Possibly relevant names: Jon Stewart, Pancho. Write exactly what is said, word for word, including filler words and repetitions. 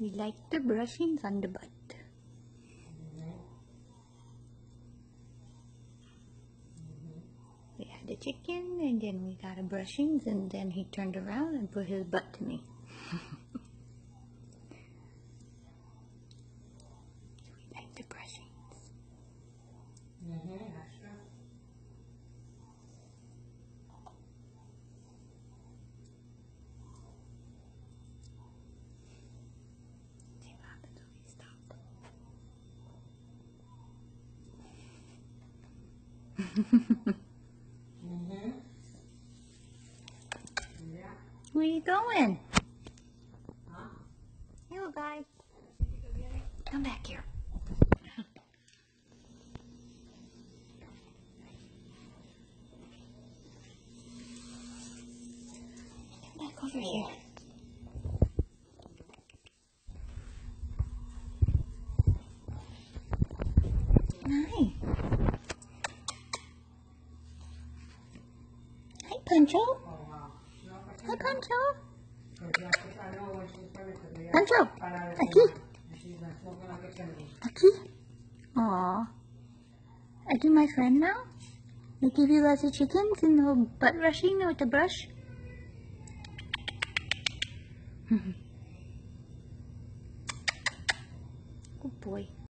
We like the brushings on the butt. We had the chicken and then we got a brushings and then he turned around and put his butt to me. We like the brushings. Mm-hmm. Mm-hmm. Yeah. Where are you going? Huh? You guys. Come back here. Come back over here. Nice. Pancho? Hi, Pancho. Pancho, aquí. Aquí. Aww. Aki, my friend now? We give you lots of chickens and little butt brushing with the brush. Good boy.